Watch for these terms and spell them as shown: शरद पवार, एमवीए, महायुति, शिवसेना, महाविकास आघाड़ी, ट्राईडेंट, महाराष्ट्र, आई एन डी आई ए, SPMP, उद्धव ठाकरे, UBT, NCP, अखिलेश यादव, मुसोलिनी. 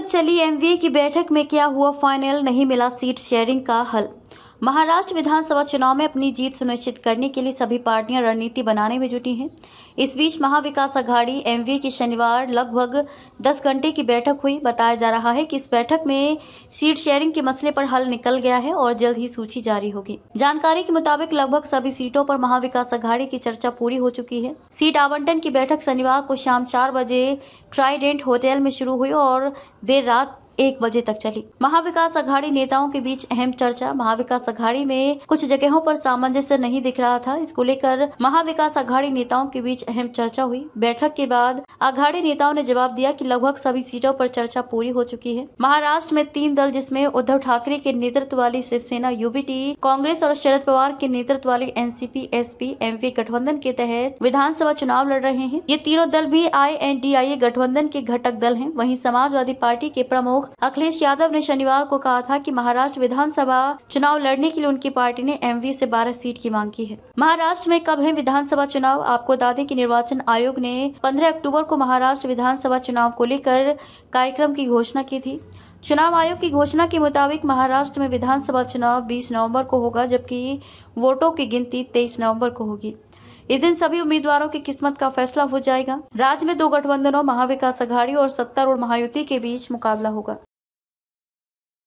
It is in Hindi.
तक चली एमवीए की बैठक में क्या हुआ फाइनल, नहीं मिला सीट शेयरिंग का हल। महाराष्ट्र विधानसभा चुनाव में अपनी जीत सुनिश्चित करने के लिए सभी पार्टियां रणनीति बनाने में जुटी हैं। इस बीच महाविकास आघाड़ी एमवीए की शनिवार लगभग 10 घंटे की बैठक हुई। बताया जा रहा है कि इस बैठक में सीट शेयरिंग के मसले पर हल निकल गया है और जल्द ही सूची जारी होगी। जानकारी के मुताबिक लगभग सभी सीटों पर महाविकास आघाड़ी की चर्चा पूरी हो चुकी है। सीट आवंटन की बैठक शनिवार को शाम 4 बजे ट्राईडेंट होटल में शुरू हुई और देर रात 1 बजे तक चली। महाविकास आघाड़ी नेताओं के बीच अहम चर्चा। महाविकास आघाड़ी में कुछ जगहों पर सामंजस्य नहीं दिख रहा था, इसको लेकर महाविकास आघाड़ी नेताओं के बीच अहम चर्चा हुई। बैठक के बाद आघाड़ी नेताओं ने जवाब दिया कि लगभग सभी सीटों पर चर्चा पूरी हो चुकी है। महाराष्ट्र में 3 दल, जिसमें उद्धव ठाकरे के नेतृत्व वाली शिवसेना UBT, कांग्रेस और शरद पवार के नेतृत्व वाली NCP SPMP गठबंधन के तहत विधानसभा चुनाव लड़ रहे हैं। ये तीनों दल भी INDIA गठबंधन के घटक दल है। वही समाजवादी पार्टी के प्रमुख अखिलेश यादव ने शनिवार को कहा था कि महाराष्ट्र विधानसभा चुनाव लड़ने के लिए उनकी पार्टी ने एमवी से 12 सीट की मांग की है। महाराष्ट्र में कब है विधानसभा चुनाव? आपको बता दें कि निर्वाचन आयोग ने 15 अक्टूबर को महाराष्ट्र विधानसभा चुनाव को लेकर कार्यक्रम की घोषणा की थी। चुनाव आयोग की घोषणा के मुताबिक महाराष्ट्र में विधानसभा चुनाव 20 नवंबर को होगा, जबकि वोटों की गिनती 23 नवंबर को होगी। इस दिन सभी उम्मीदवारों की किस्मत का फैसला हो जाएगा। राज्य में 2 गठबंधनों महाविकास आघाड़ी और सत्तारूढ़ महायुति के बीच मुकाबला होगा।